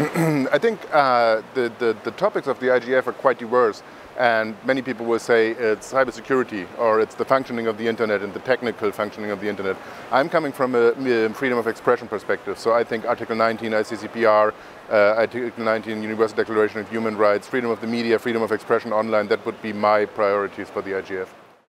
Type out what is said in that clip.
I think the topics of the IGF are quite diverse, and many people will say it's cybersecurity or it's the functioning of the internet and the technical functioning of the internet. I'm coming from a freedom of expression perspective, so I think Article 19 ICCPR, Article 19 Universal Declaration of Human Rights, freedom of the media, freedom of expression online, that would be my priorities for the IGF.